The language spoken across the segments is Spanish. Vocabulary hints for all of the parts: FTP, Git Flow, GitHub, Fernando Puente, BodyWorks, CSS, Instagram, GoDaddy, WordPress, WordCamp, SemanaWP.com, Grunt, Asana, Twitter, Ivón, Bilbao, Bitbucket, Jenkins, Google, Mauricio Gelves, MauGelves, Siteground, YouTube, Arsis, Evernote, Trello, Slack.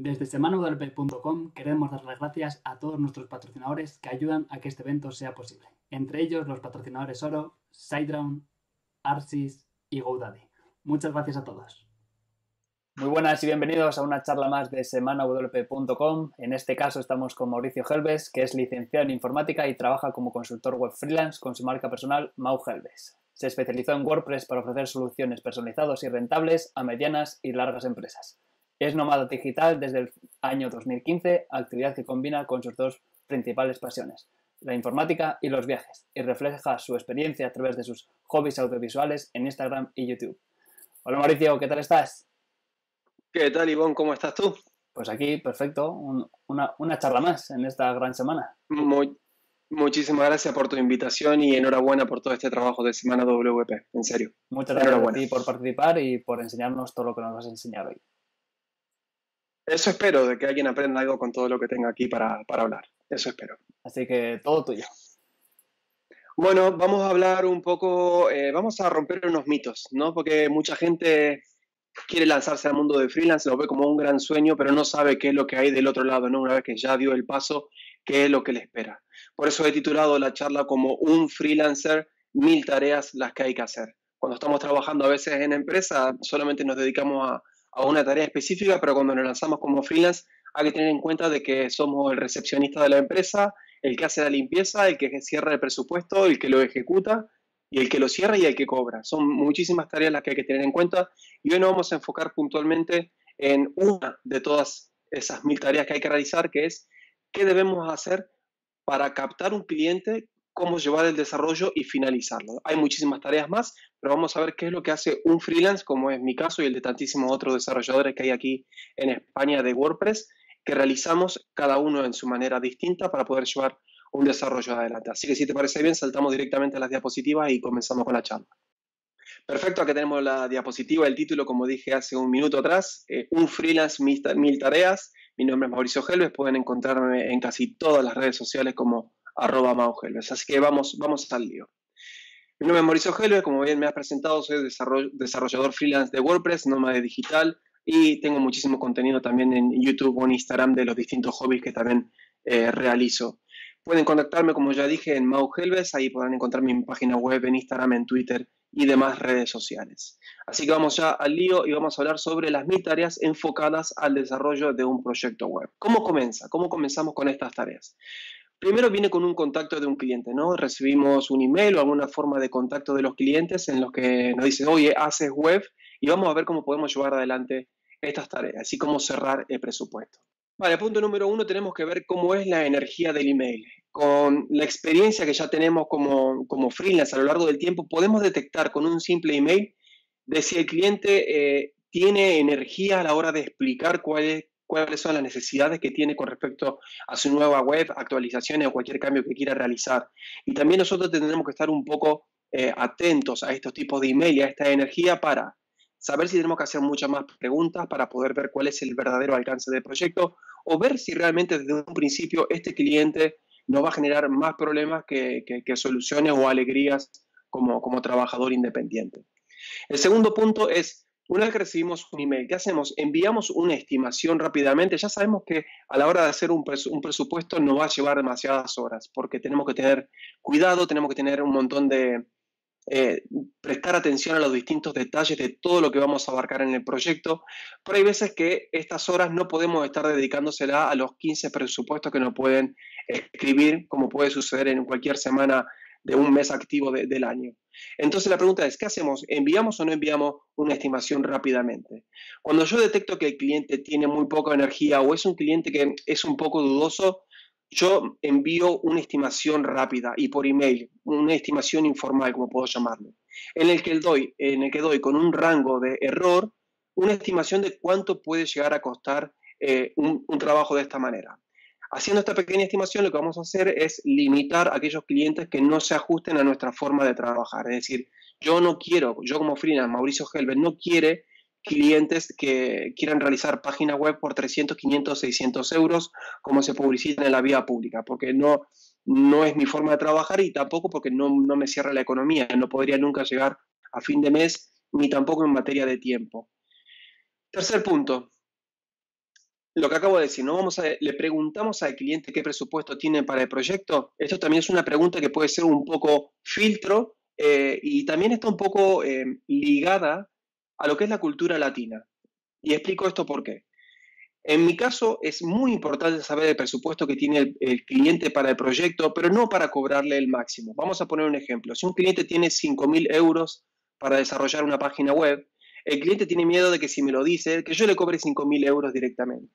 Desde SemanaWP.com queremos dar las gracias a todos nuestros patrocinadores que ayudan a que este evento sea posible. Entre ellos los patrocinadores Oro, Siteground, Arsis y GoDaddy. Muchas gracias a todos. Muy buenas y bienvenidos a una charla más de SemanaWP.com. En este caso estamos con Mauricio Gelves, que es licenciado en informática y trabaja como consultor web freelance con su marca personal Mau Gelves. Se especializó en WordPress para ofrecer soluciones personalizadas y rentables a medianas y largas empresas. Es nómada digital desde el año 2015, actividad que combina con sus dos principales pasiones, la informática y los viajes, y refleja su experiencia a través de sus hobbies audiovisuales en Instagram y YouTube. Hola Mauricio, ¿qué tal estás? ¿Qué tal, Ivón? ¿Cómo estás tú? Pues aquí, perfecto, una charla más en esta gran semana. Muchísimas gracias por tu invitación y enhorabuena por todo este trabajo de Semana WP, en serio. Muchas gracias a ti por participar y por enseñarnos todo lo que nos vas a enseñar hoy. Eso espero, de que alguien aprenda algo con todo lo que tenga aquí para hablar. Eso espero. Así que todo tuyo. Bueno, vamos a hablar un poco, vamos a romper unos mitos, ¿no? Porque mucha gente quiere lanzarse al mundo de freelance, lo ve como un gran sueño, pero no sabe qué es lo que hay del otro lado, ¿no? Una vez que ya dio el paso, qué es lo que le espera. Por eso he titulado la charla como Un freelancer, 1000 tareas las que hay que hacer. Cuando estamos trabajando a veces en empresa, solamente nos dedicamos a una tarea específica, pero cuando nos lanzamos como freelance hay que tener en cuenta de que somos el recepcionista de la empresa, el que hace la limpieza, el que cierra el presupuesto, el que lo ejecuta y el que lo cierra y el que cobra. Son muchísimas tareas las que hay que tener en cuenta y hoy nos vamos a enfocar puntualmente en una de todas esas 1000 tareas que hay que realizar, que es qué debemos hacer para captar un cliente, cómo llevar el desarrollo y finalizarlo. Hay muchísimas tareas más, pero vamos a ver qué es lo que hace un freelance, como es mi caso y el de tantísimos otros desarrolladores que hay aquí en España de WordPress, que realizamos cada uno en su manera distinta para poder llevar un desarrollo adelante. Así que si te parece bien, saltamos directamente a las diapositivas y comenzamos con la charla. Perfecto, aquí tenemos la diapositiva, el título, como dije hace un minuto atrás, Un freelance, 1000 tareas. Mi nombre es Mauricio Gelves, pueden encontrarme en casi todas las redes sociales como @Mau Gelves. Así que vamos al lío. Mi nombre es Mauricio Gelves, como bien me has presentado, soy desarrollador freelance de WordPress, nómada digital, y tengo muchísimo contenido también en YouTube o en Instagram de los distintos hobbies que también realizo. Pueden contactarme, como ya dije, en Mau Gelves, ahí podrán encontrar mi página web, en Instagram, en Twitter y demás redes sociales. Así que vamos ya al lío y vamos a hablar sobre las 1000 tareas enfocadas al desarrollo de un proyecto web. ¿Cómo comienza? ¿Cómo comenzamos con estas tareas? Primero viene con un contacto de un cliente, ¿no? Recibimos un email o alguna forma de contacto de los clientes en los que nos dicen, oye, haces web y vamos a ver cómo podemos llevar adelante estas tareas y cómo cerrar el presupuesto. Vale, punto número 1, tenemos que ver cómo es la energía del email. Con la experiencia que ya tenemos como freelance a lo largo del tiempo, podemos detectar con un simple email de si el cliente tiene energía a la hora de explicar cuáles son las necesidades que tiene con respecto a su nueva web, actualizaciones o cualquier cambio que quiera realizar. Y también nosotros tendremos que estar un poco atentos a estos tipos de email y a esta energía para saber si tenemos que hacer muchas más preguntas para poder ver cuál es el verdadero alcance del proyecto o ver si realmente desde un principio este cliente nos va a generar más problemas que soluciones o alegrías como trabajador independiente. El segundo punto es, una vez que recibimos un email, ¿qué hacemos? Enviamos una estimación rápidamente. Ya sabemos que a la hora de hacer un presupuesto no va a llevar demasiadas horas porque tenemos que tener cuidado, tenemos que tener un montón de prestar atención a los distintos detalles de todo lo que vamos a abarcar en el proyecto, pero hay veces que estas horas no podemos estar dedicándosela a los 15 presupuestos que nos pueden escribir, como puede suceder en cualquier semana de un mes activo del año. Entonces la pregunta es, ¿qué hacemos? ¿Enviamos o no enviamos una estimación rápidamente? Cuando yo detecto que el cliente tiene muy poca energía o es un cliente que es un poco dudoso, yo envío una estimación rápida y por email, una estimación informal, como puedo llamarlo, en el que doy con un rango de error una estimación de cuánto puede llegar a costar un trabajo de esta manera. Haciendo esta pequeña estimación, lo que vamos a hacer es limitar a aquellos clientes que no se ajusten a nuestra forma de trabajar. Es decir, yo como freelance, Mauricio Gelves, no quiere clientes que quieran realizar páginas web por 300, 500, 600 euros como se publicitan en la vía pública, porque no es mi forma de trabajar y tampoco porque no me cierra la economía. No podría nunca llegar a fin de mes, ni tampoco en materia de tiempo. Tercer punto. lo que acabo de decir, ¿no? Le preguntamos al cliente qué presupuesto tiene para el proyecto. Esto también es una pregunta que puede ser un poco filtro y también está un poco ligada a lo que es la cultura latina. Y explico esto por qué. En mi caso, es muy importante saber el presupuesto que tiene el cliente para el proyecto, pero no para cobrarle el máximo. Vamos a poner un ejemplo. Si un cliente tiene 5.000 euros para desarrollar una página web, el cliente tiene miedo de que si me lo dice, que yo le cobre 5.000 euros directamente.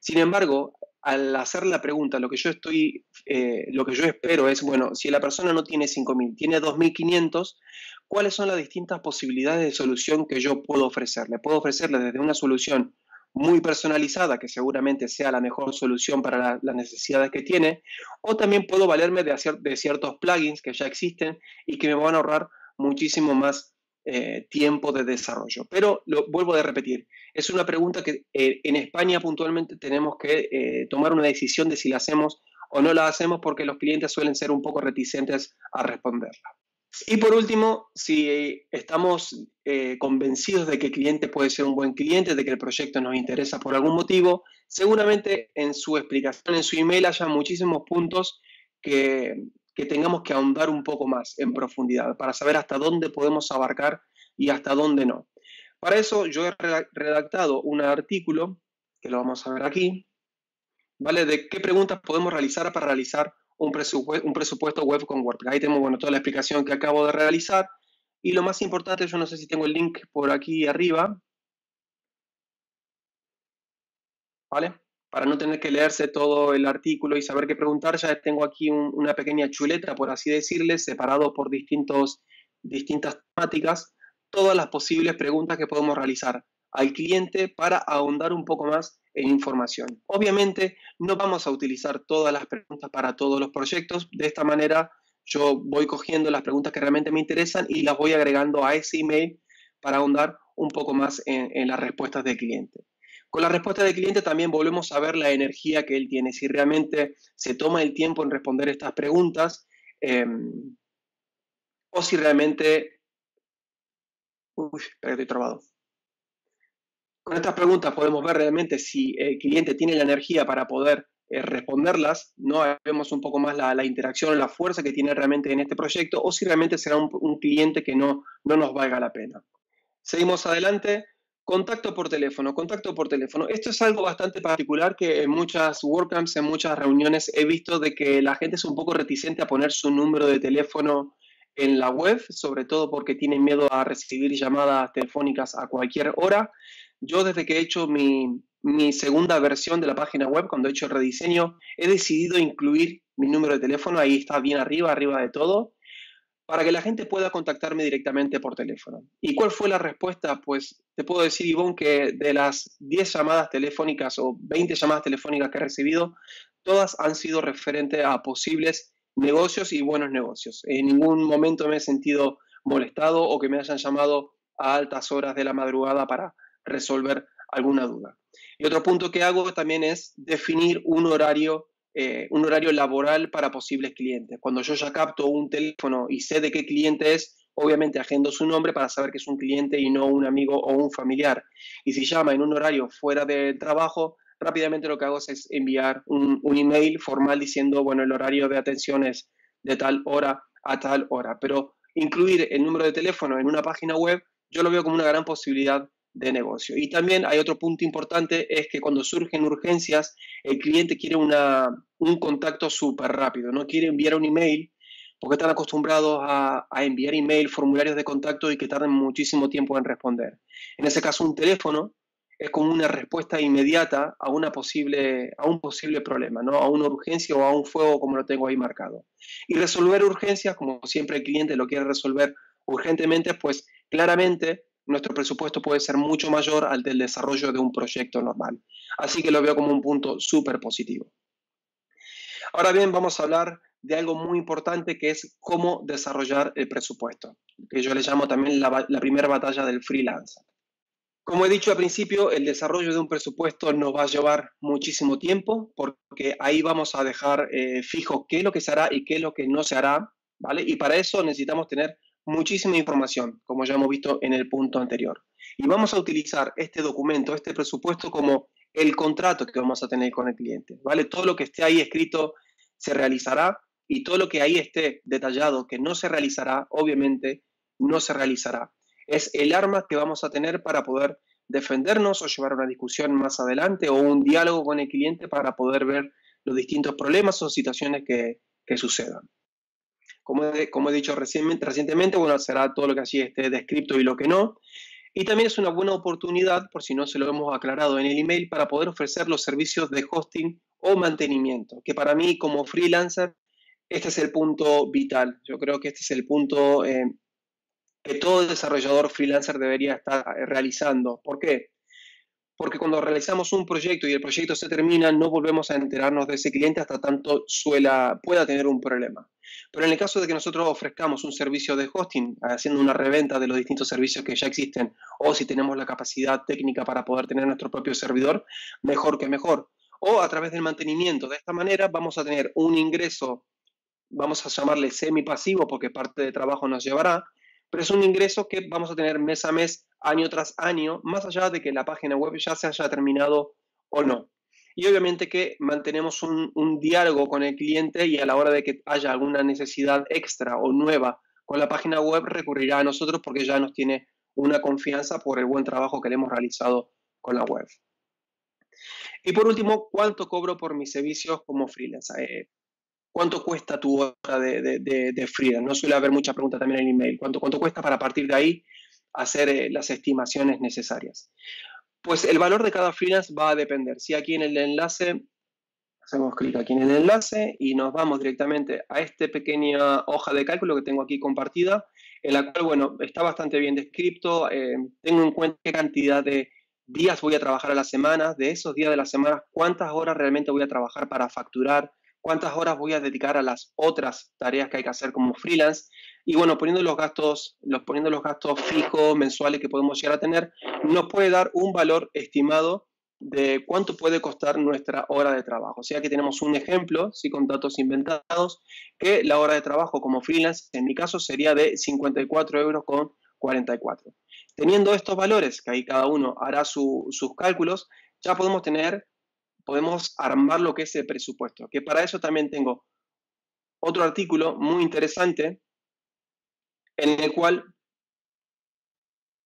Sin embargo, al hacer la pregunta, lo que yo espero es, bueno, si la persona no tiene 5.000, tiene 2.500, ¿cuáles son las distintas posibilidades de solución que yo puedo ofrecerle? Puedo ofrecerle desde una solución muy personalizada, que seguramente sea la mejor solución para las necesidades que tiene, o también puedo valerme de ciertos plugins que ya existen y que me van a ahorrar muchísimo más tiempo de desarrollo. Pero lo vuelvo a repetir, es una pregunta que en España puntualmente tenemos que tomar una decisión de si la hacemos o no la hacemos, porque los clientes suelen ser un poco reticentes a responderla. Y por último, si estamos convencidos de que el cliente puede ser un buen cliente, de que el proyecto nos interesa por algún motivo, seguramente en su explicación, en su email, haya muchísimos puntos que tengamos que ahondar un poco más en profundidad para saber hasta dónde podemos abarcar y hasta dónde no. Para eso yo he redactado un artículo, que lo vamos a ver aquí, ¿vale? De qué preguntas podemos realizar para realizar un presupuesto web con WordPress. Ahí tenemos, bueno, toda la explicación que acabo de realizar. Y lo más importante, yo no sé si tengo el link por aquí arriba, ¿vale? Para no tener que leerse todo el artículo y saber qué preguntar, ya tengo aquí una pequeña chuleta, por así decirle, separado por distintas temáticas, todas las posibles preguntas que podemos realizar al cliente para ahondar un poco más en información. Obviamente no vamos a utilizar todas las preguntas para todos los proyectos. De esta manera yo voy cogiendo las preguntas que realmente me interesan y las voy agregando a ese email para ahondar un poco más en las respuestas del cliente. Con la respuesta del cliente también volvemos a ver la energía que él tiene, si realmente se toma el tiempo en responder estas preguntas o si realmente... Uy, espera que estoy trabado. Con estas preguntas podemos ver realmente si el cliente tiene la energía para poder responderlas, ¿no? Vemos un poco más la interacción, la fuerza que tiene realmente en este proyecto, o si realmente será un cliente que no nos valga la pena. Seguimos adelante. Contacto por teléfono, contacto por teléfono. Esto es algo bastante particular que en muchas WordCamps, en muchas reuniones he visto de que la gente es un poco reticente a poner su número de teléfono en la web, sobre todo porque tienen miedo a recibir llamadas telefónicas a cualquier hora. Yo desde que he hecho mi segunda versión de la página web, cuando he hecho el rediseño, he decidido incluir mi número de teléfono, ahí está bien arriba de todo, para que la gente pueda contactarme directamente por teléfono. ¿Y cuál fue la respuesta? Pues te puedo decir, Ivón, que de las 10 llamadas telefónicas o 20 llamadas telefónicas que he recibido, todas han sido referente a posibles negocios y buenos negocios. En ningún momento me he sentido molestado o que me hayan llamado a altas horas de la madrugada para resolver alguna duda. Y otro punto que hago también es definir un horario laboral para posibles clientes. Cuando yo ya capto un teléfono y sé de qué cliente es, obviamente agendo su nombre para saber que es un cliente y no un amigo o un familiar. Y si llama en un horario fuera del trabajo, rápidamente lo que hago es enviar un email formal diciendo, bueno, el horario de atención es de tal hora a tal hora. Pero incluir el número de teléfono en una página web, yo lo veo como una gran posibilidad de negocio. Y también hay otro punto importante, es que cuando surgen urgencias, el cliente quiere un contacto súper rápido, no quiere enviar un email, porque están acostumbrados a enviar email, formularios de contacto y que tarden muchísimo tiempo en responder. En ese caso, un teléfono es como una respuesta inmediata a un posible problema, ¿no? A una urgencia o a un fuego, como lo tengo ahí marcado. Y resolver urgencias, como siempre el cliente lo quiere resolver urgentemente, pues claramente nuestro presupuesto puede ser mucho mayor al del desarrollo de un proyecto normal. Así que lo veo como un punto súper positivo. Ahora bien, vamos a hablar de algo muy importante, que es cómo desarrollar el presupuesto, que yo le llamo también la primera batalla del freelancer. Como he dicho al principio, el desarrollo de un presupuesto nos va a llevar muchísimo tiempo, porque ahí vamos a dejar fijo qué es lo que se hará y qué es lo que no se hará, ¿vale? Y para eso necesitamos tener muchísima información, como ya hemos visto en el punto anterior. Y vamos a utilizar este documento, este presupuesto, como el contrato que vamos a tener con el cliente, ¿vale? Todo lo que esté ahí escrito se realizará y todo lo que ahí esté detallado que no se realizará, obviamente, no se realizará. Es el arma que vamos a tener para poder defendernos o llevar una discusión más adelante o un diálogo con el cliente para poder ver los distintos problemas o situaciones que sucedan. Como he dicho recientemente, bueno, será todo lo que allí esté descrito y lo que no. Y también es una buena oportunidad, por si no se lo hemos aclarado en el email, para poder ofrecer los servicios de hosting o mantenimiento, que para mí como freelancer, este es el punto vital. Yo creo que este es el punto que todo desarrollador freelancer debería estar realizando. ¿Por qué? Porque cuando realizamos un proyecto y el proyecto se termina, no volvemos a enterarnos de ese cliente hasta tanto pueda tener un problema. Pero en el caso de que nosotros ofrezcamos un servicio de hosting, haciendo una reventa de los distintos servicios que ya existen, o si tenemos la capacidad técnica para poder tener nuestro propio servidor, mejor que mejor. O a través del mantenimiento. De esta manera vamos a tener un ingreso, vamos a llamarle semipasivo porque parte de trabajo nos llevará, pero es un ingreso que vamos a tener mes a mes, año tras año, más allá de que la página web ya se haya terminado o no. Y obviamente que mantenemos un diálogo con el cliente y a la hora de que haya alguna necesidad extra o nueva con la página web recurrirá a nosotros porque ya nos tiene una confianza por el buen trabajo que le hemos realizado con la web. Y por último, ¿cuánto cobro por mis servicios como freelancer? ¿Cuánto cuesta tu hora de freelance? No suele haber mucha pregunta también en el email. ¿Cuánto cuesta para partir de ahí hacer las estimaciones necesarias? Pues el valor de cada freelance va a depender. Si aquí en el enlace, hacemos clic aquí en el enlace y nos vamos directamente a esta pequeña hoja de cálculo que tengo aquí compartida, en la cual, bueno, está bastante bien descrito. Tengo en cuenta qué cantidad de días voy a trabajar a la semana, de esos días de la semana, cuántas horas realmente voy a trabajar para facturar, cuántas horas voy a dedicar a las otras tareas que hay que hacer como freelance. Y bueno, poniendo los gastos fijos, mensuales que podemos llegar a tener, nos puede dar un valor estimado de cuánto puede costar nuestra hora de trabajo. O sea que tenemos un ejemplo, sí, con datos inventados, que la hora de trabajo como freelance, en mi caso, sería de 54,44 €. Teniendo estos valores, que ahí cada uno hará sus cálculos, ya podemos armar lo que es el presupuesto, que para eso también tengo otro artículo muy interesante en el cual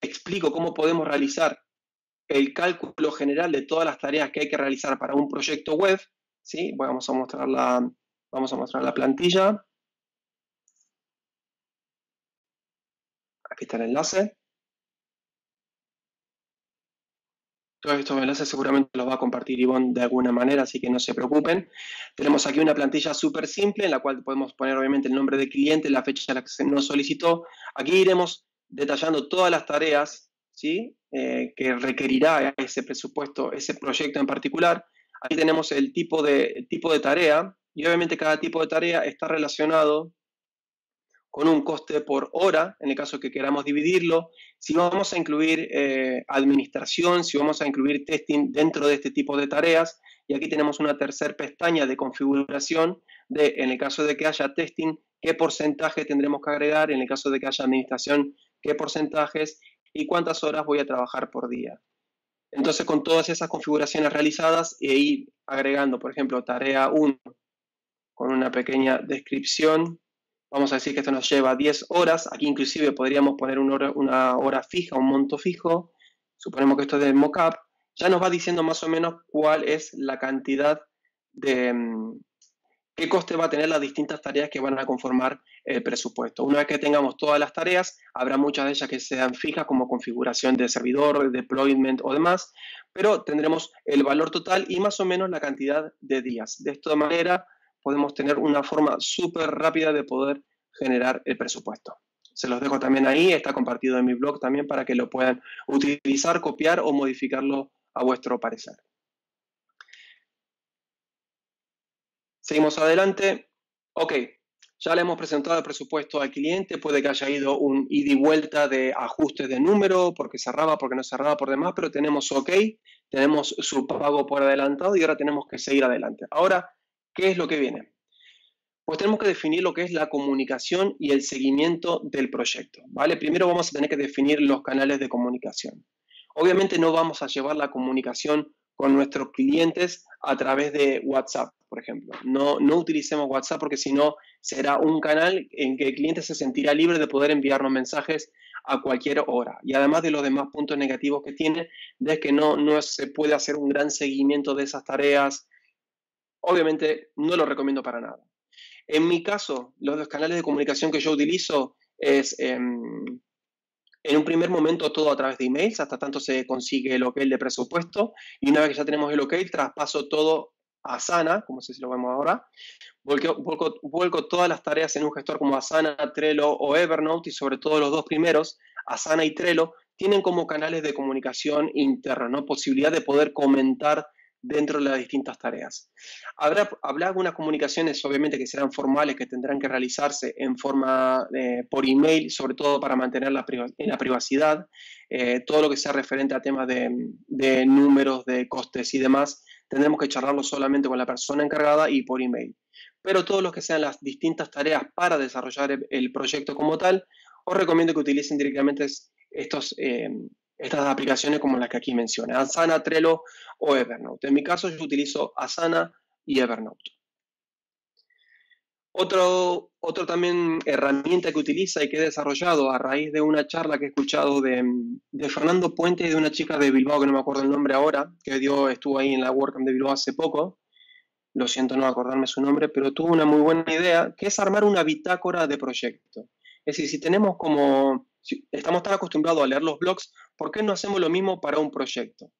explico cómo podemos realizar el cálculo general de todas las tareas que hay que realizar para un proyecto web, ¿sí? Vamos a mostrar la plantilla. Aquí está el enlace. Todos estos enlaces seguramente los va a compartir Ivón de alguna manera, así que no se preocupen. Tenemos aquí una plantilla súper simple en la cual podemos poner obviamente el nombre del cliente, la fecha a la que se nos solicitó. Aquí iremos detallando todas las tareas, ¿sí? Que requerirá ese presupuesto, ese proyecto en particular. Aquí tenemos el tipo de tarea y obviamente cada tipo de tarea está relacionado con un coste por hora, en el caso que queramos dividirlo, si vamos a incluir administración, si vamos a incluir testing dentro de este tipo de tareas, y aquí tenemos una tercera pestaña de configuración, de en el caso de que haya testing, qué porcentaje tendremos que agregar, en el caso de que haya administración, qué porcentajes, y cuántas horas voy a trabajar por día. Entonces, con todas esas configuraciones realizadas, e ir agregando, por ejemplo, tarea 1, con una pequeña descripción, vamos a decir que esto nos lleva 10 horas. Aquí inclusive podríamos poner una hora fija, un monto fijo. Suponemos que esto es del mockup. Ya nos va diciendo más o menos cuál es la cantidad de... qué coste va a tener las distintas tareas que van a conformar el presupuesto. Una vez que tengamos todas las tareas, habrá muchas de ellas que sean fijas como configuración de servidor, deployment o demás, pero tendremos el valor total y más o menos la cantidad de días. De esta manera podemos tener una forma súper rápida de poder generar el presupuesto. Se los dejo también ahí, está compartido en mi blog también para que lo puedan utilizar, copiar o modificarlo a vuestro parecer. Seguimos adelante. Ok, ya le hemos presentado el presupuesto al cliente, puede que haya ido un ida y vuelta de ajustes de número, porque cerraba, porque no cerraba, por demás, pero tenemos ok, tenemos su pago por adelantado y ahora tenemos que seguir adelante. Ahora, ¿qué es lo que viene? Pues tenemos que definir lo que es la comunicación y el seguimiento del proyecto, ¿vale? Primero vamos a tener que definir los canales de comunicación. Obviamente no vamos a llevar la comunicación con nuestros clientes a través de WhatsApp, por ejemplo. No utilicemos WhatsApp porque si no será un canal en que el cliente se sentirá libre de poder enviarnos mensajes a cualquier hora. Y además de los demás puntos negativos que tiene, es que no se puede hacer un gran seguimiento de esas tareas. Obviamente no lo recomiendo para nada. En mi caso, los dos canales de comunicación que yo utilizo es en un primer momento todo a través de emails, hasta tanto se consigue el OK de presupuesto, y una vez que ya tenemos el OK, traspaso todo a Asana, como si lo vemos ahora, vuelco todas las tareas en un gestor como Asana, Trello o Evernote, y sobre todo los dos primeros, Asana y Trello, tienen como canales de comunicación interna, ¿no? Posibilidad de poder comentar dentro de las distintas tareas. Habrá algunas comunicaciones, obviamente, que serán formales, que tendrán que realizarse en forma por email, sobre todo para mantener la privacidad, todo lo que sea referente a temas de números, de costes y demás, tendremos que charlarlo solamente con la persona encargada y por email. Pero todos los que sean las distintas tareas para desarrollar el proyecto como tal, os recomiendo que utilicen directamente estas aplicaciones como las que aquí mencioné, Asana, Trello o Evernote. En mi caso yo utilizo Asana y Evernote. Otro también herramienta que utiliza y que he desarrollado a raíz de una charla que he escuchado de Fernando Puente y de una chica de Bilbao, que no me acuerdo el nombre ahora, que estuvo ahí en la WordCamp de Bilbao hace poco, lo siento no acordarme su nombre, pero tuvo una muy buena idea, que es armar una bitácora de proyecto. Es decir, si estamos tan acostumbrados a leer los blogs, ¿por qué no hacemos lo mismo para un proyecto?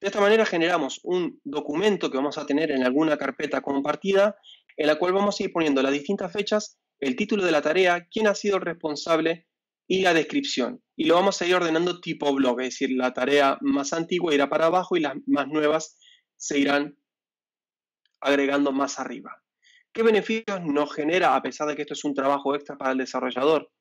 De esta manera generamos un documento que vamos a tener en alguna carpeta compartida, en la cual vamos a ir poniendo las distintas fechas, el título de la tarea, quién ha sido el responsable y la descripción. Y lo vamos a ir ordenando tipo blog, es decir, la tarea más antigua irá para abajo y las más nuevas se irán agregando más arriba. ¿Qué beneficios nos genera, a pesar de que esto es un trabajo extra para el desarrollador?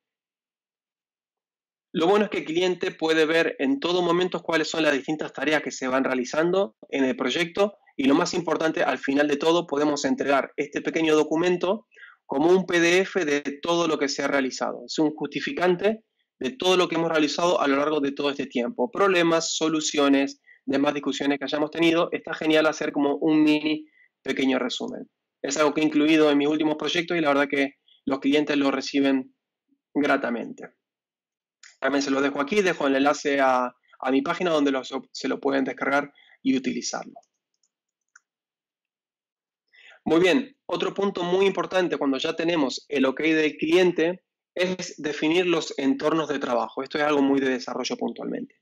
Lo bueno es que el cliente puede ver en todo momento cuáles son las distintas tareas que se van realizando en el proyecto y lo más importante, al final de todo, podemos entregar este pequeño documento como un PDF de todo lo que se ha realizado. Es un justificante de todo lo que hemos realizado a lo largo de todo este tiempo. Problemas, soluciones, demás discusiones que hayamos tenido. Está genial hacer como un mini pequeño resumen. Es algo que he incluido en mis últimos proyectos y la verdad que los clientes lo reciben gratamente. También se los dejo aquí, dejo el enlace a mi página donde se lo pueden descargar y utilizarlo. Muy bien, otro punto muy importante cuando ya tenemos el OK del cliente es definir los entornos de trabajo. Esto es algo muy de desarrollo puntualmente.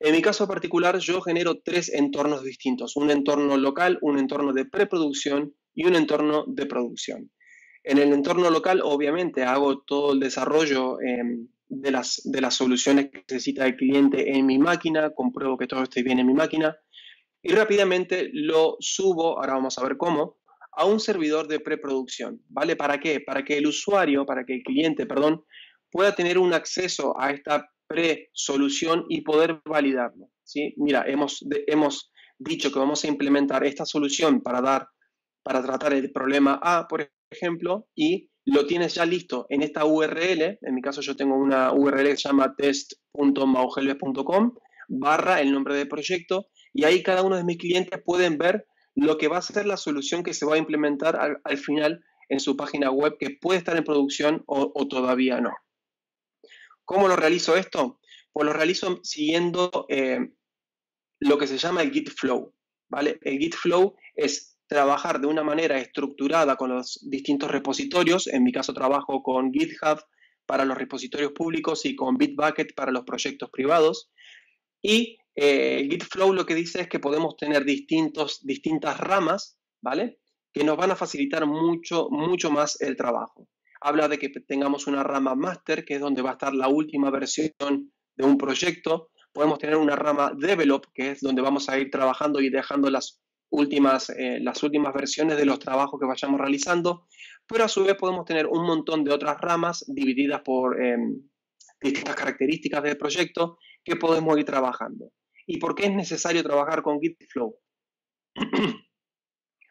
En mi caso particular yo genero 3 entornos distintos, un entorno local, un entorno de preproducción y un entorno de producción. En el entorno local obviamente hago todo el desarrollo de las soluciones que necesita el cliente en mi máquina, compruebo que todo esté bien en mi máquina y rápidamente lo subo, ahora vamos a ver cómo, a un servidor de preproducción, ¿vale? ¿Para qué? Para que el usuario, para que el cliente, perdón, pueda tener un acceso a esta pre-solución y poder validarlo, ¿sí? Mira, hemos dicho que vamos a implementar esta solución para tratar el problema A, por ejemplo, y lo tienes ya listo en esta URL, en mi caso yo tengo una URL que se llama test.mauricio.com / el nombre del proyecto, y ahí cada uno de mis clientes pueden ver lo que va a ser la solución que se va a implementar al final en su página web, que puede estar en producción o todavía no. ¿Cómo lo realizo esto? Pues lo realizo siguiendo lo que se llama el Git Flow, ¿vale? El Git Flow es trabajar de una manera estructurada con los distintos repositorios. En mi caso trabajo con GitHub para los repositorios públicos y con Bitbucket para los proyectos privados. Y Git Flow lo que dice es que podemos tener distintas ramas, ¿vale? Que nos van a facilitar mucho más el trabajo. Habla de que tengamos una rama master, que es donde va a estar la última versión de un proyecto. Podemos tener una rama develop, que es donde vamos a ir trabajando y dejando las últimas versiones de los trabajos que vayamos realizando, pero a su vez podemos tener un montón de otras ramas divididas por distintas características del proyecto que podemos ir trabajando. ¿Y por qué es necesario trabajar con Git Flow?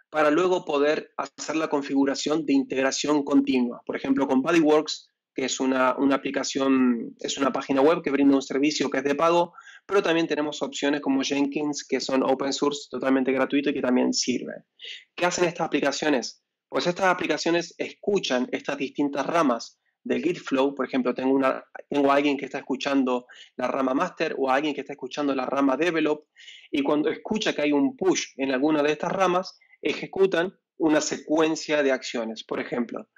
Para luego poder hacer la configuración de integración continua. Por ejemplo, con BodyWorks, que es una aplicación, es una página web que brinda un servicio que es de pago, pero también tenemos opciones como Jenkins, que son open source, totalmente gratuito y que también sirven. ¿Qué hacen estas aplicaciones? Pues estas aplicaciones escuchan estas distintas ramas del Git Flow. Por ejemplo, tengo a alguien que está escuchando la rama Master o a alguien que está escuchando la rama Develop, y cuando escucha que hay un push en alguna de estas ramas, ejecutan una secuencia de acciones. Por ejemplo,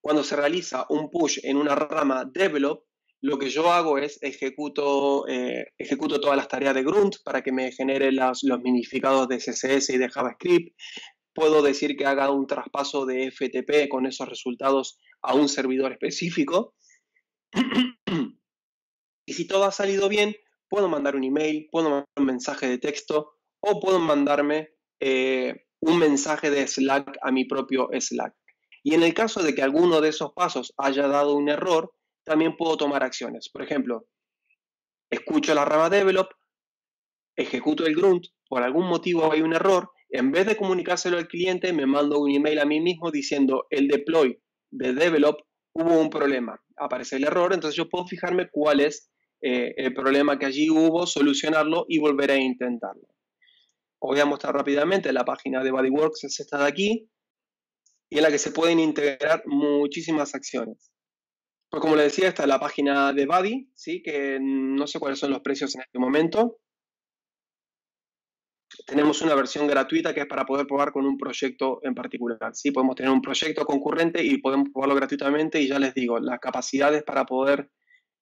cuando se realiza un push en una rama Develop, lo que yo hago es ejecuto todas las tareas de Grunt para que me genere los minificados de CSS y de JavaScript. Puedo decir que haga un traspaso de FTP con esos resultados a un servidor específico. Y si todo ha salido bien, puedo mandar un email, puedo mandar un mensaje de texto o puedo mandarme un mensaje de Slack a mi propio Slack. Y en el caso de que alguno de esos pasos haya dado un error, también puedo tomar acciones. Por ejemplo, escucho la rama Develop, ejecuto el Grunt, por algún motivo hay un error, en vez de comunicárselo al cliente, me mando un email a mí mismo diciendo el deploy de Develop, hubo un problema, aparece el error, entonces yo puedo fijarme cuál es el problema que allí hubo, solucionarlo y volver a intentarlo. Os voy a mostrar rápidamente la página de BodyWorks, es esta de aquí, y en la que se pueden integrar muchísimas acciones. Pues como les decía, esta es la página de Body, ¿sí? Que no sé cuáles son los precios en este momento. Tenemos una versión gratuita que es para poder probar con un proyecto en particular, ¿sí? Podemos tener un proyecto concurrente y podemos probarlo gratuitamente, y ya les digo, las capacidades para poder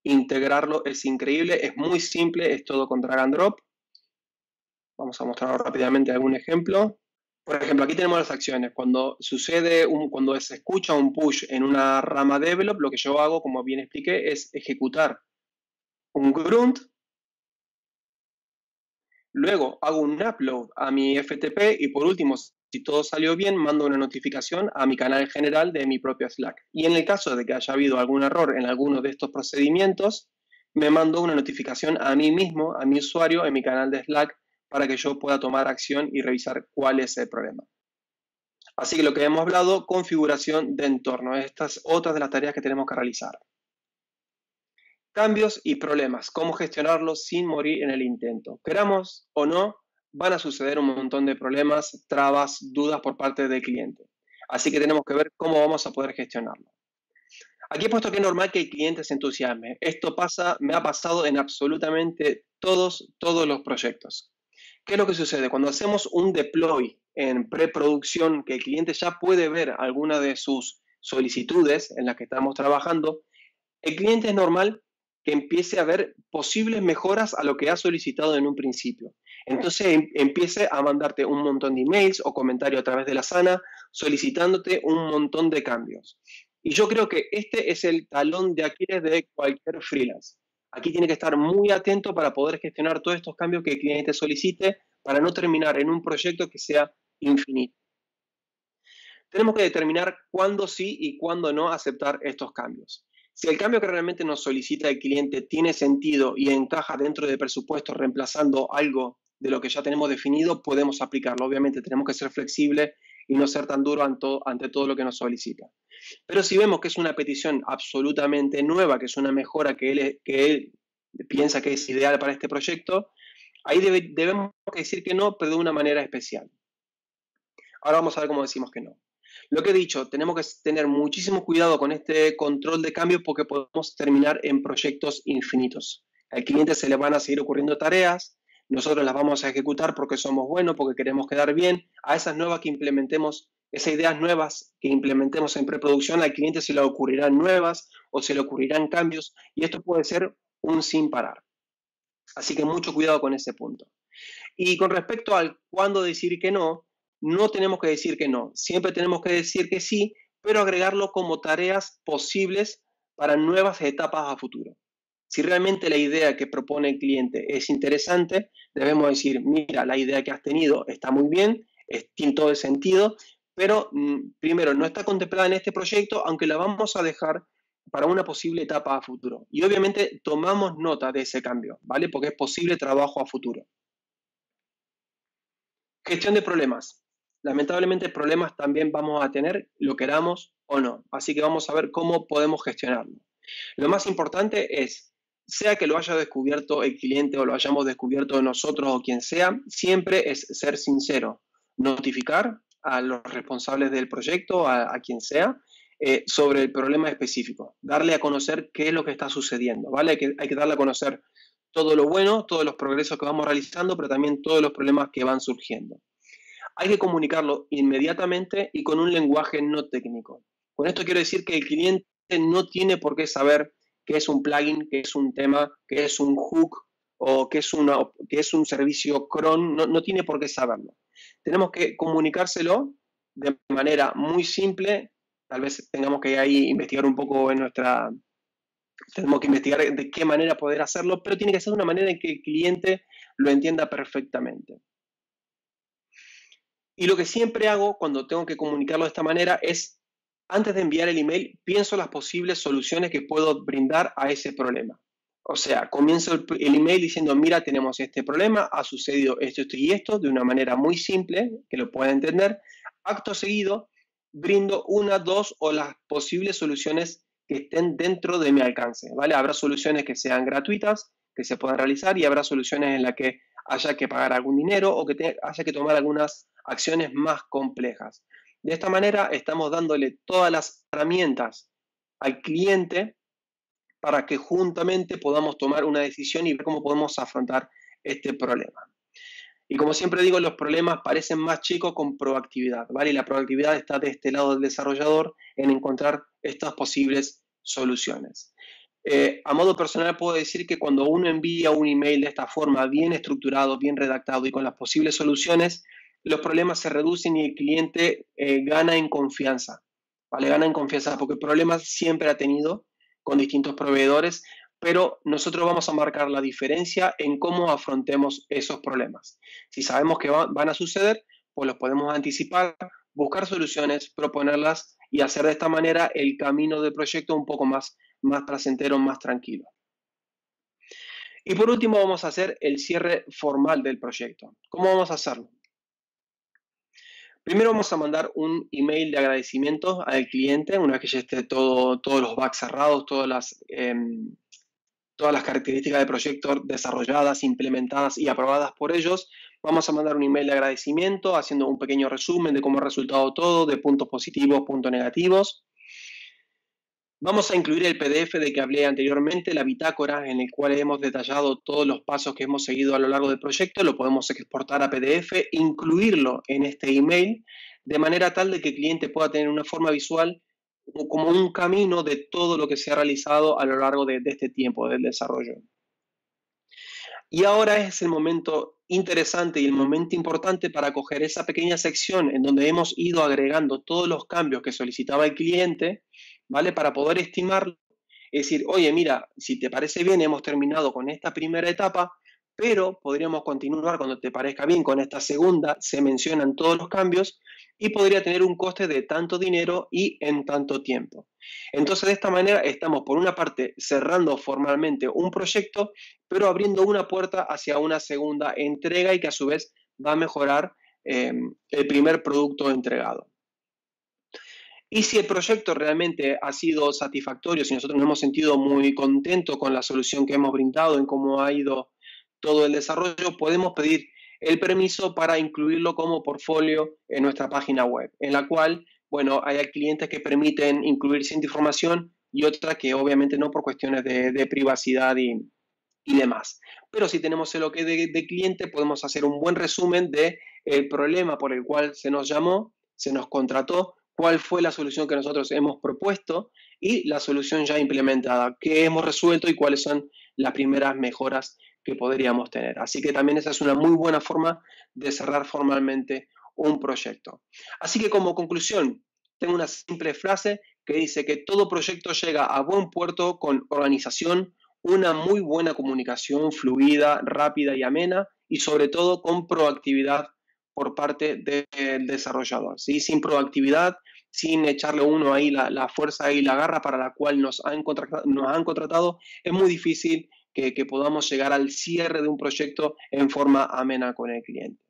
integrarlo es increíble, es muy simple, es todo con drag and drop. Vamos a mostrar rápidamente algún ejemplo. Por ejemplo, aquí tenemos las acciones. Cuando se escucha un push en una rama Develop, lo que yo hago, como bien expliqué, es ejecutar un Grunt. Luego hago un upload a mi FTP y por último, si todo salió bien, mando una notificación a mi canal general de mi propio Slack. Y en el caso de que haya habido algún error en alguno de estos procedimientos, me mando una notificación a mí mismo, a mi usuario, en mi canal de Slack, para que yo pueda tomar acción y revisar cuál es el problema. Así que lo que hemos hablado, configuración de entorno. Estas son otras de las tareas que tenemos que realizar. Cambios y problemas, cómo gestionarlos sin morir en el intento. Queramos o no, van a suceder un montón de problemas, trabas, dudas por parte del cliente. Así que tenemos que ver cómo vamos a poder gestionarlo. Aquí he puesto que es normal que el cliente se entusiasme. Esto pasa, me ha pasado en absolutamente todos los proyectos. ¿Qué es lo que sucede? Cuando hacemos un deploy en preproducción, que el cliente ya puede ver alguna de sus solicitudes en las que estamos trabajando, el cliente es normal que empiece a ver posibles mejoras a lo que ha solicitado en un principio. Entonces empiece a mandarte un montón de emails o comentarios a través de la Asana solicitándote un montón de cambios. Y yo creo que este es el talón de Aquiles de cualquier freelance. Aquí tiene que estar muy atento para poder gestionar todos estos cambios que el cliente solicite para no terminar en un proyecto que sea infinito. Tenemos que determinar cuándo sí y cuándo no aceptar estos cambios. Si el cambio que realmente nos solicita el cliente tiene sentido y encaja dentro de presupuesto reemplazando algo de lo que ya tenemos definido, podemos aplicarlo. Obviamente tenemos que ser flexibles y no ser tan duro ante todo lo que nos solicita. Pero si vemos que es una petición absolutamente nueva, que es una mejora que él piensa que es ideal para este proyecto, ahí debemos decir que no, pero de una manera especial. Ahora vamos a ver cómo decimos que no. Lo que he dicho, tenemos que tener muchísimo cuidado con este control de cambios porque podemos terminar en proyectos infinitos. Al cliente se le van a seguir ocurriendo tareas, nosotros las vamos a ejecutar porque somos buenos, porque queremos quedar bien. A esas ideas nuevas que implementemos en preproducción, al cliente se le ocurrirán nuevas o se le ocurrirán cambios, y esto puede ser un sin parar. Así que mucho cuidado con ese punto. Y con respecto al cuándo decir que no, no tenemos que decir que no. Siempre tenemos que decir que sí, pero agregarlo como tareas posibles para nuevas etapas a futuro. Si realmente la idea que propone el cliente es interesante, debemos decir, mira, la idea que has tenido está muy bien, tiene todo el sentido, pero primero, no está contemplada en este proyecto, aunque la vamos a dejar para una posible etapa a futuro. Y obviamente tomamos nota de ese cambio, ¿vale? Porque es posible trabajo a futuro. Gestión de problemas. lamentablemente problemas también vamos a tener, lo queramos o no. Así que vamos a ver cómo podemos gestionarlo. Lo más importante es, sea que lo haya descubierto el cliente o lo hayamos descubierto nosotros o quien sea, siempre es ser sincero, notificar a los responsables del proyecto, a quien sea, sobre el problema específico, darle a conocer qué es lo que está sucediendo, ¿vale? Hay que darle a conocer todo lo bueno, todos los progresos que vamos realizando, pero también todos los problemas que van surgiendo. Hay que comunicarlo inmediatamente y con un lenguaje no técnico. Con esto quiero decir que el cliente no tiene por qué saber qué es un plugin, qué es un tema, qué es un hook o qué es un servicio cron, no tiene por qué saberlo. Tenemos que comunicárselo de manera muy simple, tal vez tengamos que ahí investigar un poco en nuestra... Tenemos que investigar de qué manera poder hacerlo, pero tiene que ser de una manera en que el cliente lo entienda perfectamente. Y lo que siempre hago cuando tengo que comunicarlo de esta manera es, antes de enviar el email, pienso las posibles soluciones que puedo brindar a ese problema. O sea, comienzo el email diciendo, mira, tenemos este problema, ha sucedido esto, esto y esto, de una manera muy simple, que lo pueda entender. Acto seguido, brindo una, dos o las posibles soluciones que estén dentro de mi alcance, ¿vale? Habrá soluciones que sean gratuitas, que se puedan realizar, y habrá soluciones en las que haya que pagar algún dinero o que haya que tomar algunas acciones más complejas. De esta manera estamos dándole todas las herramientas al cliente para que juntamente podamos tomar una decisión y ver cómo podemos afrontar este problema. Y como siempre digo, los problemas parecen más chicos con proactividad, ¿vale? Y la proactividad está de este lado del desarrollador en encontrar estas posibles soluciones. A modo personal puedo decir que cuando uno envía un email de esta forma, bien estructurado, bien redactado y con las posibles soluciones, los problemas se reducen y el cliente gana en confianza, ¿vale? Gana en confianza porque problemas siempre ha tenido con distintos proveedores, pero nosotros vamos a marcar la diferencia en cómo afrontemos esos problemas. Si sabemos que van a suceder, pues los podemos anticipar, buscar soluciones, proponerlas y hacer de esta manera el camino del proyecto un poco más placentero, más tranquilo. Y por último vamos a hacer el cierre formal del proyecto. ¿Cómo vamos a hacerlo? Primero vamos a mandar un email de agradecimiento al cliente, una vez que ya esté todos los bugs cerrados, todas las características del proyecto desarrolladas, implementadas y aprobadas por ellos. Vamos a mandar un email de agradecimiento haciendo un pequeño resumen de cómo ha resultado todo, de puntos positivos, puntos negativos. Vamos a incluir el PDF de que hablé anteriormente, la bitácora en el cual hemos detallado todos los pasos que hemos seguido a lo largo del proyecto, lo podemos exportar a PDF, incluirlo en este email, de manera tal de que el cliente pueda tener una forma visual como un camino de todo lo que se ha realizado a lo largo de este tiempo del desarrollo. Y ahora es el momento interesante y el momento importante para coger esa pequeña sección en donde hemos ido agregando todos los cambios que solicitaba el cliente, ¿vale? Para poder estimarlo, es decir, oye, mira, si te parece bien, hemos terminado con esta primera etapa, pero podríamos continuar cuando te parezca bien con esta segunda, se mencionan todos los cambios y podría tener un coste de tanto dinero y en tanto tiempo. Entonces, de esta manera estamos, por una parte, cerrando formalmente un proyecto, pero abriendo una puerta hacia una segunda entrega y que a su vez va a mejorar el primer producto entregado. Y si el proyecto realmente ha sido satisfactorio, si nosotros nos hemos sentido muy contentos con la solución que hemos brindado, en cómo ha ido todo el desarrollo, podemos pedir el permiso para incluirlo como portfolio en nuestra página web, en la cual, bueno, hay clientes que permiten incluir cierta información y otras que obviamente no por cuestiones de privacidad y demás. Pero si tenemos el OK de cliente, podemos hacer un buen resumen del problema por el cual se nos llamó, se nos contrató, cuál fue la solución que nosotros hemos propuesto y la solución ya implementada, qué hemos resuelto y cuáles son las primeras mejoras que podríamos tener. Así que también esa es una muy buena forma de cerrar formalmente un proyecto. Así que como conclusión, tengo una simple frase que dice que todo proyecto llega a buen puerto con organización, una muy buena comunicación fluida, rápida y amena y sobre todo con proactividad por parte del desarrollador, ¿sí? Sin proactividad, sin echarle uno ahí la fuerza y la garra para la cual nos han contratado, es muy difícil que podamos llegar al cierre de un proyecto en forma amena con el cliente.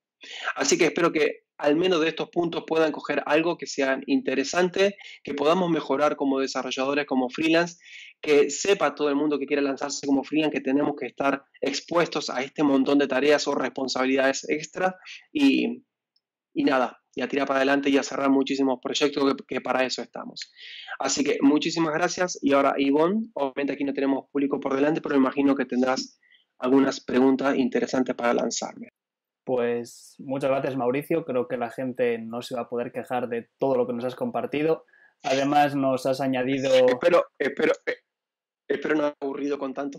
Así que espero que al menos de estos puntos puedan coger algo que sea interesante, que podamos mejorar como desarrolladores, como freelance, que sepa todo el mundo que quiere lanzarse como freelance, que tenemos que estar expuestos a este montón de tareas o responsabilidades extra y nada, y a tirar para adelante y a cerrar muchísimos proyectos que para eso estamos. Así que muchísimas gracias. Y ahora, Ivón, obviamente aquí no tenemos público por delante, pero imagino que tendrás algunas preguntas interesantes para lanzarme. Pues muchas gracias, Mauricio. Creo que la gente no se va a poder quejar de todo lo que nos has compartido. Además, nos has añadido... Espero no haber aburrido con tanto.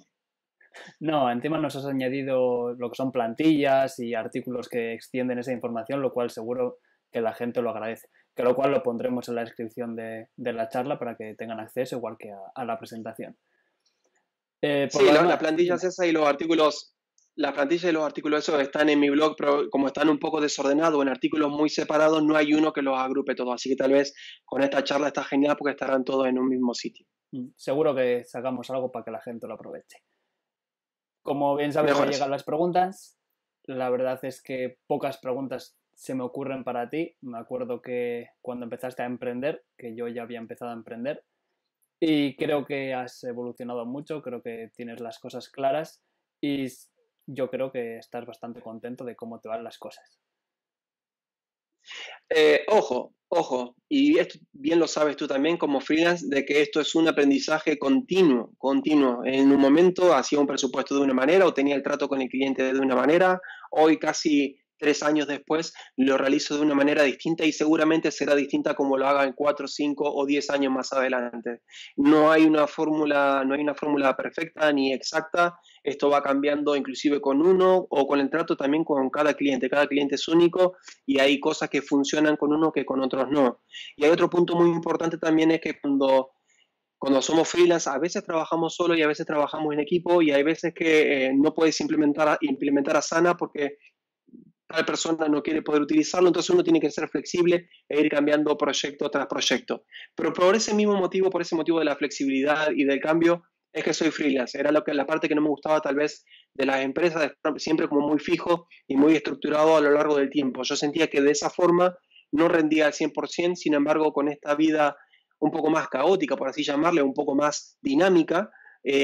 No, encima nos has añadido lo que son plantillas y artículos que extienden esa información, lo cual seguro que la gente lo agradece. Que lo cual lo pondremos en la descripción de la charla para que tengan acceso, igual que a la presentación. Sí, las plantillas esas y los artículos... Las plantillas y los artículos esos están en mi blog, pero como están un poco desordenados, en artículos muy separados, no hay uno que los agrupe todos. Así que tal vez con esta charla está genial porque estarán todos en un mismo sitio. Seguro que sacamos algo para que la gente lo aproveche. Como bien sabes, ya llegan las preguntas. La verdad es que pocas preguntas se me ocurren para ti. Me acuerdo que cuando empezaste a emprender, que yo ya había empezado a emprender, y creo que has evolucionado mucho, creo que tienes las cosas claras y... yo creo que estás bastante contento de cómo te van las cosas. Ojo, y esto bien lo sabes tú también como freelance, de que esto es un aprendizaje continuo. En un momento hacía un presupuesto de una manera o tenía el trato con el cliente de una manera. Hoy, casi 3 años después, lo realizo de una manera distinta y seguramente será distinta como lo haga en 4, 5 o 10 años más adelante. No hay una fórmula perfecta ni exacta. Esto va cambiando inclusive con uno o con el trato también con cada cliente. Cada cliente es único y hay cosas que funcionan con uno que con otros no. Y hay otro punto muy importante también, es que cuando somos freelance, a veces trabajamos solo y a veces trabajamos en equipo, y hay veces que no puedes implementar Asana porque tal persona no quiere poder utilizarlo. Entonces uno tiene que ser flexible e ir cambiando proyecto tras proyecto. Pero por ese motivo de la flexibilidad y del cambio, es que soy freelance. Era la parte que no me gustaba tal vez de las empresas, de estar siempre como muy fijo y muy estructurado a lo largo del tiempo. Yo sentía que de esa forma no rendía al 100%, sin embargo, con esta vida un poco más caótica, por así llamarle, un poco más dinámica,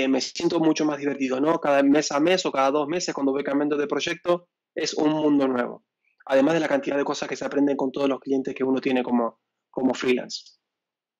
me siento mucho más divertido, ¿no? Cada mes a mes o cada 2 meses, cuando voy cambiando de proyecto, es un mundo nuevo. Además de la cantidad de cosas que se aprenden con todos los clientes que uno tiene como freelance.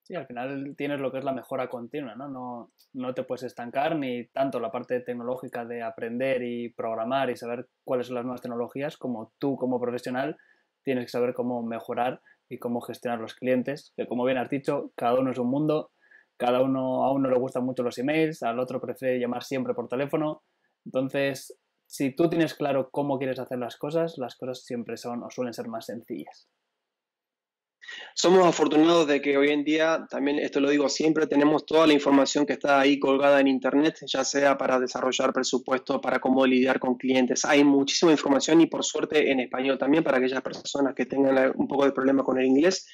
Sí, al final tienes lo que es la mejora continua, ¿no? No te puedes estancar, ni tanto la parte tecnológica de aprender y programar y saber cuáles son las nuevas tecnologías, como tú como profesional tienes que saber cómo mejorar y cómo gestionar los clientes, que como bien has dicho, cada uno es un mundo, cada uno, a uno le gustan mucho los emails, al otro prefiere llamar siempre por teléfono. Entonces, si tú tienes claro cómo quieres hacer las cosas siempre son o suelen ser más sencillas. Somos afortunados de que hoy en día, también esto lo digo siempre, tenemos toda la información que está ahí colgada en internet, ya sea para desarrollar presupuestos, para cómo lidiar con clientes. Hay muchísima información y por suerte en español también, para aquellas personas que tengan un poco de problema con el inglés.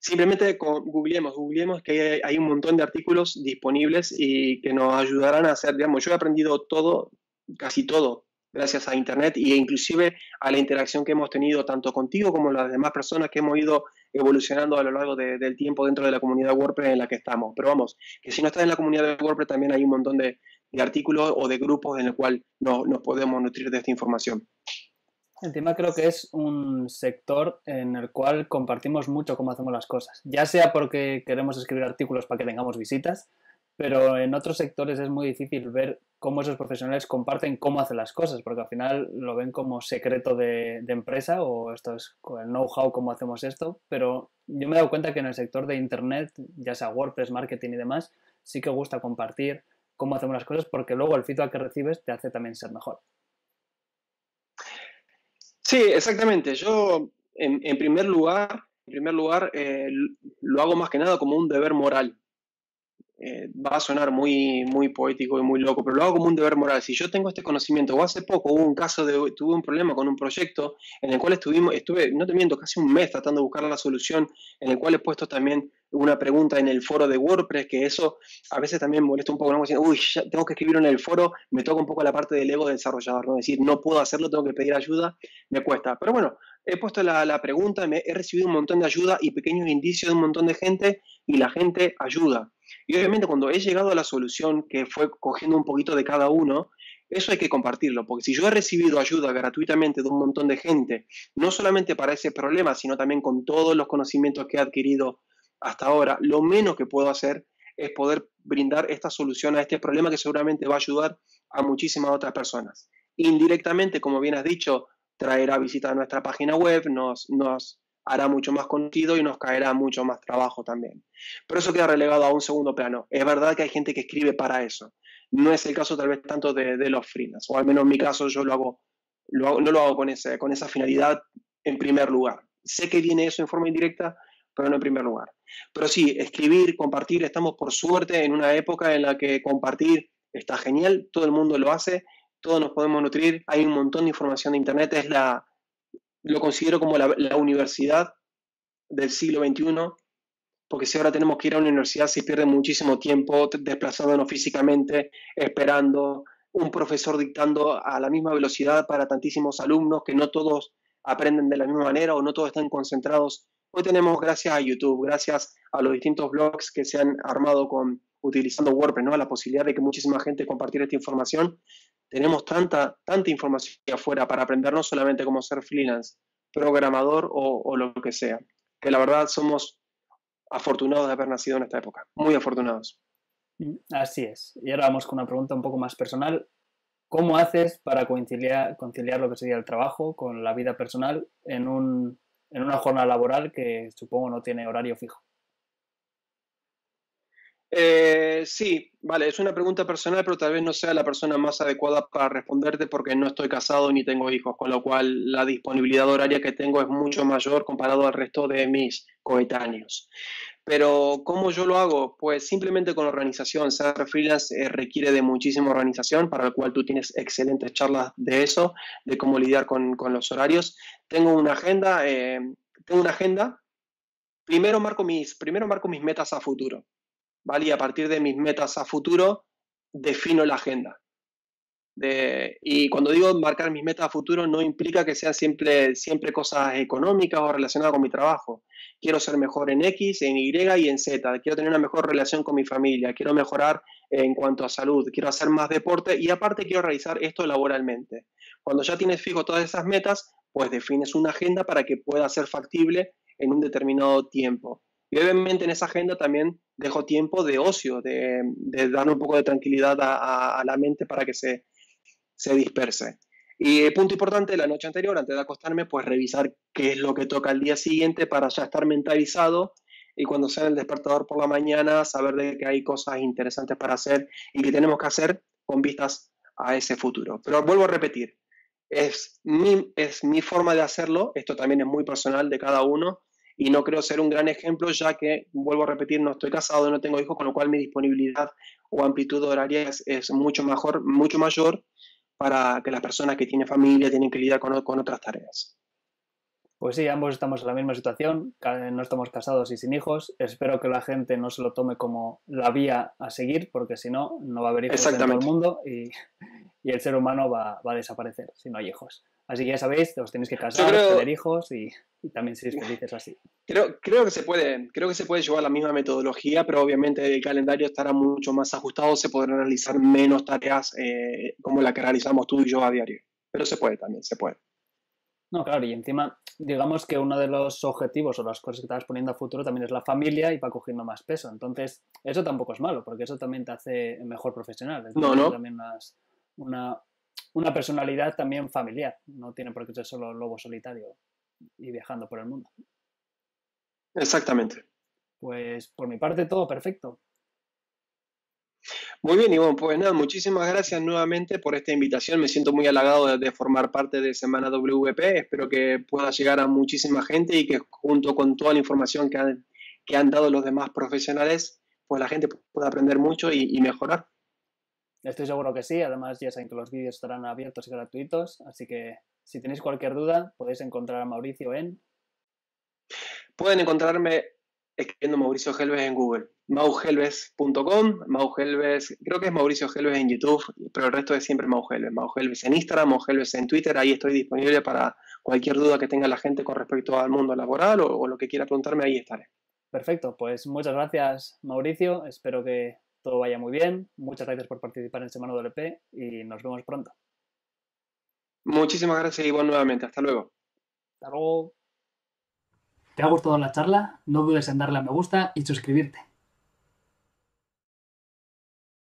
Simplemente googleemos, que hay un montón de artículos disponibles y que nos ayudarán a hacer, digamos, yo he aprendido todo, casi todo, gracias a internet e inclusive a la interacción que hemos tenido tanto contigo como las demás personas que hemos ido evolucionando a lo largo del tiempo dentro de la comunidad WordPress en la que estamos. Pero vamos, que si no estás en la comunidad de WordPress también hay un montón de artículos o de grupos en el cual nos podemos nutrir de esta información. Encima creo que es un sector en el cual compartimos mucho cómo hacemos las cosas, ya sea porque queremos escribir artículos para que tengamos visitas, pero en otros sectores es muy difícil ver cómo esos profesionales comparten cómo hacen las cosas, porque al final lo ven como secreto de empresa, o esto es el know-how, cómo hacemos esto, pero yo me he dado cuenta que en el sector de internet, ya sea WordPress, marketing y demás, sí que gusta compartir cómo hacemos las cosas, porque luego el feedback que recibes te hace también ser mejor. Sí, exactamente. Yo, en primer lugar, lo hago más que nada como un deber moral. Va a sonar muy, muy poético y muy loco, pero lo hago como un deber moral. Si yo tengo este conocimiento, o hace poco hubo un caso, tuve un problema con un proyecto en el cual estuve, no te miento, casi un mes tratando de buscar la solución, en el cual he puesto también una pregunta en el foro de WordPress, que eso a veces también molesta un poco, ¿no? Diciendo, uy, ya tengo que escribirlo en el foro, me toca un poco la parte del ego del desarrollador, ¿no? Es decir, no puedo hacerlo, tengo que pedir ayuda, me cuesta. Pero bueno, he puesto la pregunta, he recibido un montón de ayuda y pequeños indicios de un montón de gente, y la gente ayuda. Y obviamente cuando he llegado a la solución, que fue cogiendo un poquito de cada uno, eso hay que compartirlo, porque si yo he recibido ayuda gratuitamente de un montón de gente, no solamente para ese problema, sino también con todos los conocimientos que he adquirido hasta ahora, lo menos que puedo hacer es poder brindar esta solución a este problema que seguramente va a ayudar a muchísimas otras personas. Indirectamente, como bien has dicho, traerá visita a nuestra página web, nos hará mucho más contenido y nos caerá mucho más trabajo también. Pero eso queda relegado a un segundo plano. Es verdad que hay gente que escribe para eso. No es el caso tal vez tanto de los freelance, o al menos en mi caso yo no lo hago con esa finalidad en primer lugar. Sé que viene eso en forma indirecta, pero no en primer lugar. Pero sí, escribir, compartir, estamos por suerte en una época en la que compartir está genial, todo el mundo lo hace, todos nos podemos nutrir, hay un montón de información de internet, es lo considero como la universidad del siglo XXI, porque si ahora tenemos que ir a una universidad se pierde muchísimo tiempo desplazándonos físicamente, esperando un profesor dictando a la misma velocidad para tantísimos alumnos, que no todos aprenden de la misma manera o no todos están concentrados. Hoy tenemos, gracias a YouTube, gracias a los distintos blogs que se han armado utilizando WordPress, ¿no? La posibilidad de que muchísima gente compartiera esta información. Tenemos tanta información afuera para aprender, no solamente cómo ser freelance, programador o lo que sea. Que la verdad somos afortunados de haber nacido en esta época, muy afortunados. Así es. Y ahora vamos con una pregunta un poco más personal. ¿Cómo haces para conciliar lo que sería el trabajo con la vida personal en una jornada laboral que supongo no tiene horario fijo? Sí, vale, es una pregunta personal, pero tal vez no sea la persona más adecuada para responderte porque no estoy casado ni tengo hijos, con lo cual la disponibilidad horaria que tengo es mucho mayor comparado al resto de mis coetáneos. Pero ¿cómo yo lo hago? Pues simplemente con organización. Ser freelance requiere de muchísima organización, para lo cual tú tienes excelentes charlas de eso, de cómo lidiar con los horarios. Tengo una agenda. Primero marco mis metas a futuro, ¿vale? Y a partir de mis metas a futuro, defino la agenda. Y cuando digo marcar mis metas a futuro, no implica que sean siempre cosas económicas o relacionadas con mi trabajo. Quiero ser mejor en X, en Y y en Z. Quiero tener una mejor relación con mi familia. Quiero mejorar en cuanto a salud. Quiero hacer más deporte y aparte quiero realizar esto laboralmente. Cuando ya tienes fijo todas esas metas, pues defines una agenda para que pueda ser factible en un determinado tiempo. Y obviamente en esa agenda también dejo tiempo de ocio, de darle un poco de tranquilidad a la mente para que se disperse. Y punto importante, la noche anterior, antes de acostarme, pues revisar qué es lo que toca al día siguiente para ya estar mentalizado y cuando sea el despertador por la mañana saber de que hay cosas interesantes para hacer y que tenemos que hacer con vistas a ese futuro. Pero vuelvo a repetir, es mi forma de hacerlo, esto también es muy personal de cada uno. Y no creo ser un gran ejemplo, ya que, vuelvo a repetir, no estoy casado, no tengo hijos, con lo cual mi disponibilidad o amplitud horaria es mucho mayor para que las personas que tienen familia tienen que lidiar con otras tareas. Pues sí, ambos estamos en la misma situación, no estamos casados y sin hijos. Espero que la gente no se lo tome como la vía a seguir, porque si no, no va a haber hijos en todo el mundo y el ser humano va a desaparecer si no hay hijos. Así que ya sabéis, os tenéis que casar, tener hijos y también sois felices así. Creo que se puede llevar la misma metodología, pero obviamente el calendario estará mucho más ajustado, se podrán realizar menos tareas como la que realizamos tú y yo a diario. Pero se puede también, se puede. No, claro, y encima, digamos que uno de los objetivos o las cosas que te vas poniendo a futuro también es la familia y va cogiendo más peso. Entonces, eso tampoco es malo, porque eso también te hace mejor profesional. Entonces, no. También una personalidad también familiar. No tiene por qué ser solo lobo solitario y viajando por el mundo. Exactamente. Pues por mi parte todo perfecto. Muy bien, Ivón, pues nada, muchísimas gracias nuevamente por esta invitación. Me siento muy halagado de formar parte de Semana WP. Espero que pueda llegar a muchísima gente y que junto con toda la información que han dado los demás profesionales, pues la gente pueda aprender mucho y mejorar. Estoy seguro que sí, además ya saben que los vídeos estarán abiertos y gratuitos, así que si tenéis cualquier duda podéis encontrar a Mauricio en... Pueden encontrarme escribiendo Mauricio Gelves en Google. MauGelves.com, MauGelves, creo que es Mauricio Gelves en YouTube, pero el resto es siempre MauGelves. MauGelves en Instagram, MauGelves en Twitter, ahí estoy disponible para cualquier duda que tenga la gente con respecto al mundo laboral o lo que quiera preguntarme, ahí estaré. Perfecto, pues muchas gracias, Mauricio, espero que todo vaya muy bien, muchas gracias por participar en SemanaWP y nos vemos pronto. Muchísimas gracias, Ivón, nuevamente, hasta luego. Hasta luego. ¿Te ha gustado la charla? No dudes en darle a me gusta y suscribirte.